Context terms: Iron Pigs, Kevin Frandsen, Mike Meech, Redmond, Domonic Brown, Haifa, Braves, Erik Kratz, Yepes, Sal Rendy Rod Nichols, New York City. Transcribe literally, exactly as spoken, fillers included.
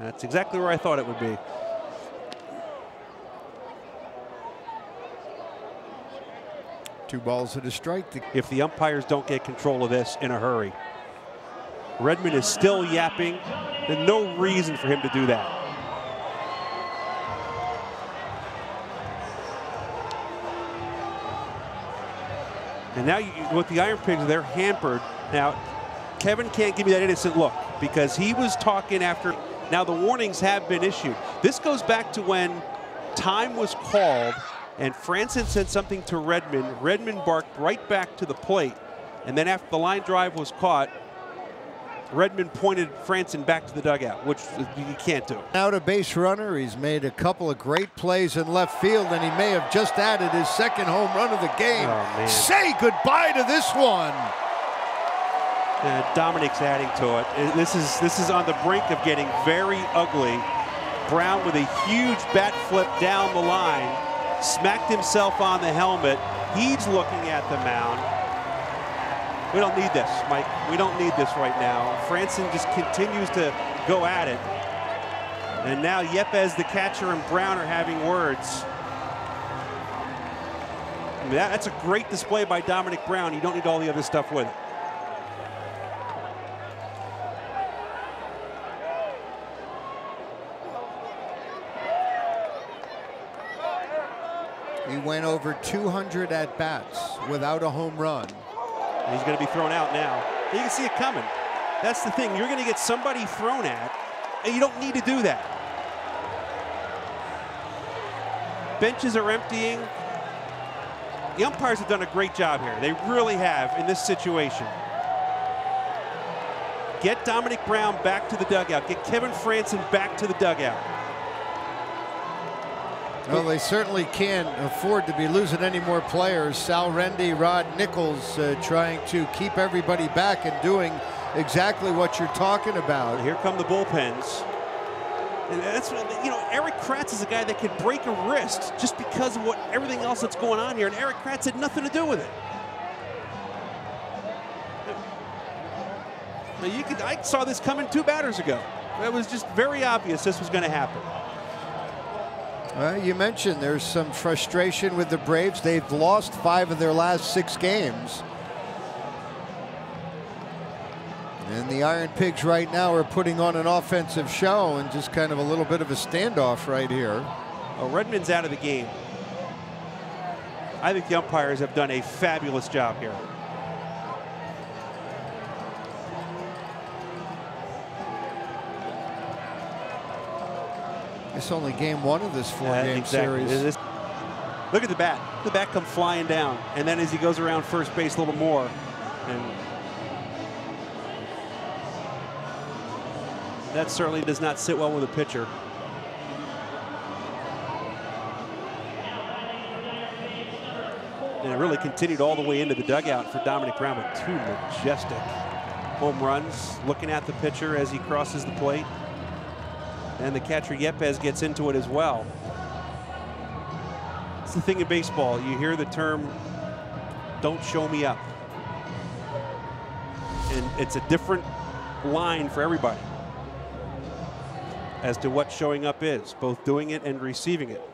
That's exactly where I thought it would be. Two balls and a strike. If the umpires don't get control of this in a hurry. Redmond is still yapping. There's no reason for him to do that. And now you, with the Iron Pigs, they're hampered. Now, Kevin can't give me that innocent look because he was talking after. Now the warnings have been issued. This goes back to when time was called and Frandsen said something to Redmond. Redmond barked right back to the plate. And then after the line drive was caught, Redmond pointed Frandsen back to the dugout, which you can't do. Out a base runner. He's made a couple of great plays in left field, and he may have just added his second home run of the game. Oh, say goodbye to this one. And Dominic's adding to it. This is this is on the brink of getting very ugly. Brown with a huge bat flip down the line, smacked himself on the helmet. He's looking at the mound. We don't need this, Mike. We don't need this right now. Frandsen just continues to go at it. And now Yepes, the catcher, and Brown are having words. I mean, that, that's a great display by Domonic Brown. You don't need all the other stuff with it. He went over two hundred at-bats without a home run. He's going to be thrown out now. You can see it coming. That's the thing. You're going to get somebody thrown at, and you don't need to do that. Benches are emptying. The umpires have done a great job here. They really have in this situation. Get Domonic Brown back to the dugout. Get Kevin Frandsen back to the dugout. Well, they certainly can't afford to be losing any more players. Sal Rendy, Rod Nichols uh, trying to keep everybody back and doing exactly what you're talking about. Here come the bullpens. And that's, you know, Erik Kratz is a guy that could break a wrist just because of what everything else that's going on here. And Erik Kratz had nothing to do with it. Now you could, I saw this coming two batters ago. That was just very obvious this was going to happen. Uh, you mentioned there's some frustration with the Braves. They've lost five of their last six games. And the Iron Pigs right now are putting on an offensive show and just kind of a little bit of a standoff right here. Oh, Redmond's out of the game. I think the umpires have done a fabulous job here. It's only game one of this four-game yeah, exactly. series. Look at the bat. The bat come flying down, and then as he goes around first base a little more. And that certainly does not sit well with a pitcher. And it really continued all the way into the dugout for Domonic Brown with two majestic home runs, looking at the pitcher as he crosses the plate. And the catcher Yepes gets into it as well. It's the thing in baseball. You hear the term, don't show me up. And it's a different line for everybody as to what showing up is, both doing it and receiving it.